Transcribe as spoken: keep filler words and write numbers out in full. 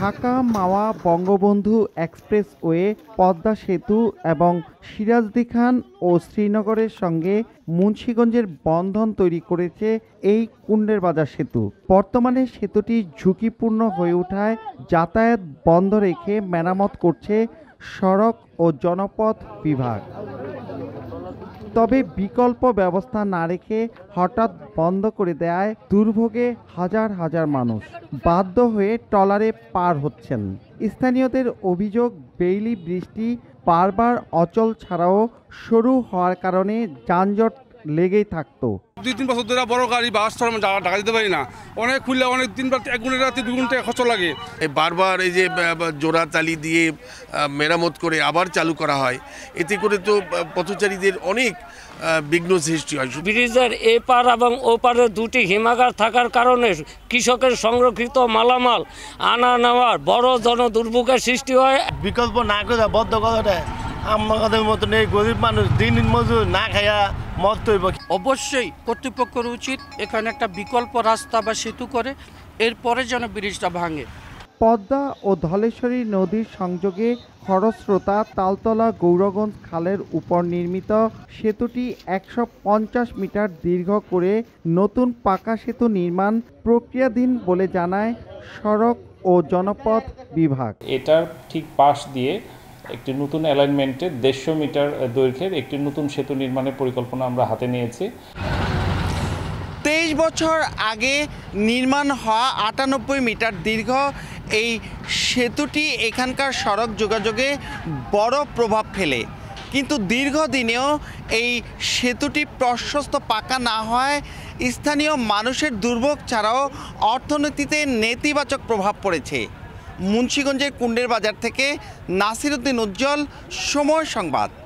Dhaka Mawa Bangabandhu expressway Padma সেতু এবং সিরাজদি খান ও শ্রীনগরের সঙ্গে মুন্সিগঞ্জের বন্ধন তৈরি করেছে এই কুন্ডের বাজার সেতু। বর্তমানে সেতুটি ঝুঁকিপূর্ণ হয়ে ওঠায় যাতায়াত বন্ধ রেখে মেরামত করছে সড়ক ও জনপথ বিভাগ। তবে বিকল্প ব্যবস্থা না রেখে হঠাৎ বন্ধ করে দেয় দুর্ভোগে হাজার হাজার মানুষ বাধ্য হয়ে ট্রলারে পার হচ্ছেন। স্থানীয়দের অভিযোগ, বেইলি বৃষ্টি বারবার অচল ছাড়াও সরু হওয়ার কারণে যানজট লেগেই থাকতো। দুই তিন বছর ধরে বড় গাড়ি বাস ছাড়া আমরা ঢাকা যেতে পারি না। অনেক খুললে অনেক দিন বা এক ঘন্টা রাতে দু ঘন্টা খরচ লাগে। বারবার এই যে জোড়া তালি দিয়ে মেরামত করে আবার চালু করা হয়, এতে করে তো পথচারীদের অনেক বিঘ্ন সৃষ্টি হয়। ব্রিজের এপার এবং ওপারে দুটি হিমাগার থাকার কারণে কৃষকের সংরক্ষিত মালামাল আনা নেওয়ার বড় জন দুর্ভোগের সৃষ্টি হয়। বিকল্প না করে বদ্ধ কথাটা আমাদের মতন এই গরিব মানুষ দিন দিন মজুর না খাইয়া মত তৈব। অবশ্যই কর্তৃপক্ষের উচিত এখানে একটা বিকল্প রাস্তা বা সেতু করে এরপরে যেন ব্রিজটা ভাঙে। পদ্মা ও ধলেশ্বরী নদীর সংযোগে খরস্রোতা তালতলা গৌরগঞ্জ খালের উপর নির্মিত সেতুটি একশো পঞ্চাশ মিটার দীর্ঘ করে নতুন পাকা সেতু নির্মাণ প্রক্রিয়াধীন বলে জানায় সড়ক ও জনপথ বিভাগ। এটার ঠিক পাশ দিয়ে একটি নতুন অ্যালাইনমেন্টে দেড়শো মিটার দৈর্ঘ্যের একটি নতুন সেতু নির্মাণের পরিকল্পনা আমরা হাতে নিয়েছি। তেইশ বছর আগে নির্মাণ হওয়া আটানব্বই মিটার দীর্ঘ এই সেতুটি এখানকার সড়ক যোগাযোগে বড় প্রভাব ফেলে, কিন্তু দীর্ঘদিনেও এই সেতুটি প্রশস্ত পাকা না হয় স্থানীয় মানুষের দুর্ভোগ ছাড়াও অর্থনীতিতে নেতিবাচক প্রভাব পড়েছে। মুন্সিগঞ্জের কুন্ডের বাজার থেকে নাসিরউদ্দিন উজ্জ্বল, সময় সংবাদ।